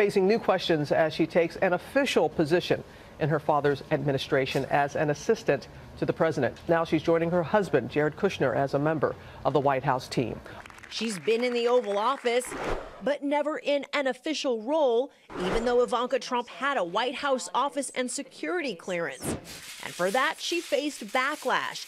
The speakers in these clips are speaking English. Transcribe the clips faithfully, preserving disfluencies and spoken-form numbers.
facing new questions as she takes an official position in her father's administration as an assistant to the president. Now she's joining her husband, Jared Kushner, as a member of the White House team. She's been in the Oval Office, but never in an official role, even though Ivanka Trump had a White House office and security clearance. And for that, she faced backlash.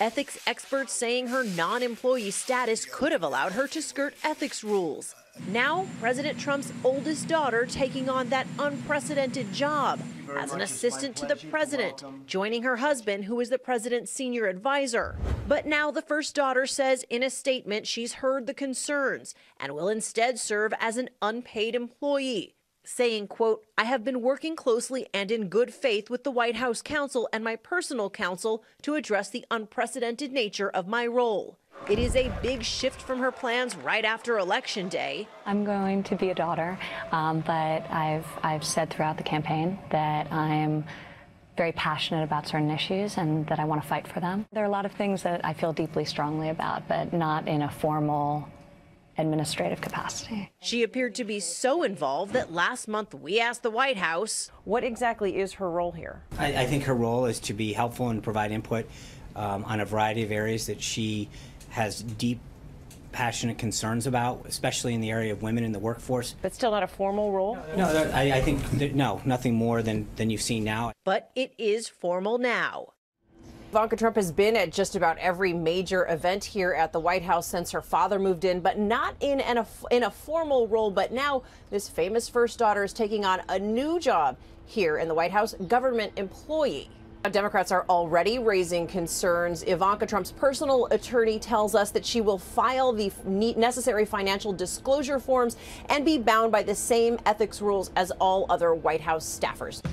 Ethics experts saying her non-employee status could have allowed her to skirt ethics rules. Now, President Trump's oldest daughter taking on that unprecedented job as an assistant to the president, joining her husband, who is the president's senior advisor. But now the first daughter says in a statement she's heard the concerns and will instead serve as an unpaid employee, saying, quote, "I have been working closely and in good faith with the White House counsel and my personal counsel to address the unprecedented nature of my role." It is a big shift from her plans right after Election Day. I'm going to be a daughter, um, but I've, I've said throughout the campaign that I'm very passionate about certain issues and that I want to fight for them. There are a lot of things that I feel deeply strongly about, but not in a formal administrative capacity. She appeared to be so involved that last month we asked the White House, what exactly is her role here? I, I think her role is to be helpful and provide input um, on a variety of areas that she has deep, passionate concerns about, especially in the area of women in the workforce. But still not a formal role? No, no I, I think, that, no, nothing more than, than you've seen now. But it is formal now. Ivanka Trump has been at just about every major event here at the White House since her father moved in, but not in, an, in a formal role. But now this famous first daughter is taking on a new job here in the White House, government employee. Democrats are already raising concerns. Ivanka Trump's personal attorney tells us that she will file the necessary financial disclosure forms and be bound by the same ethics rules as all other White House staffers.